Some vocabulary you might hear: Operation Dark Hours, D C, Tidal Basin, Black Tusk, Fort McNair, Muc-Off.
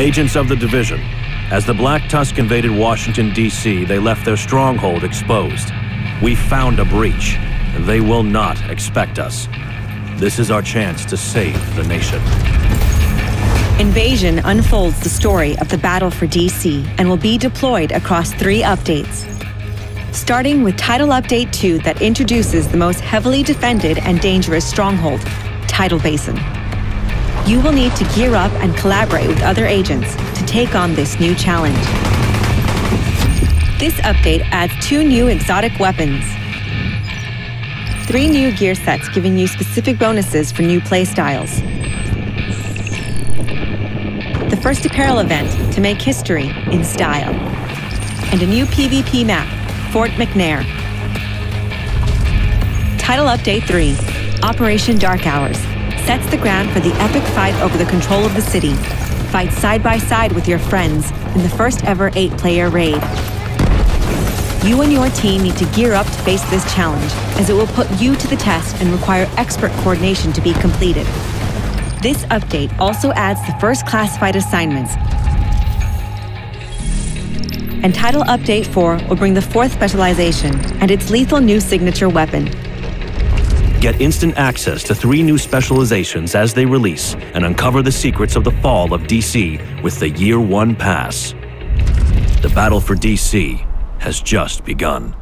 agents of the division. As the Black Tusk invaded Washington, D.C., they left their stronghold exposed. We found a breach, and they will not expect us. This is our chance to save the nation. Invasion unfolds the story of the battle for D.C. and will be deployed across 3 updates. Starting with Tidal Update 2 that introduces the most heavily defended and dangerous stronghold, Tidal Basin. You will need to gear up and collaborate with other agents to take on this new challenge. This update adds 2 new exotic weapons, 3 new gear sets giving you specific bonuses for new playstyles, the first apparel event to make history in style, and a new PvP map, Fort McNair. Tidal Update 3, Operation Dark Hours, sets the ground for the epic fight over the control of the city. Fight side by side with your friends in the first ever 8-player raid. You and your team need to gear up to face this challenge, as it will put you to the test and require expert coordination to be completed. This update also adds the first class fight assignments. And Tidal Update 4 will bring the 4th specialization and its lethal new signature weapon. Get instant access to 3 new specializations as they release and uncover the secrets of the fall of DC with the Year 1 pass. The battle for DC has just begun.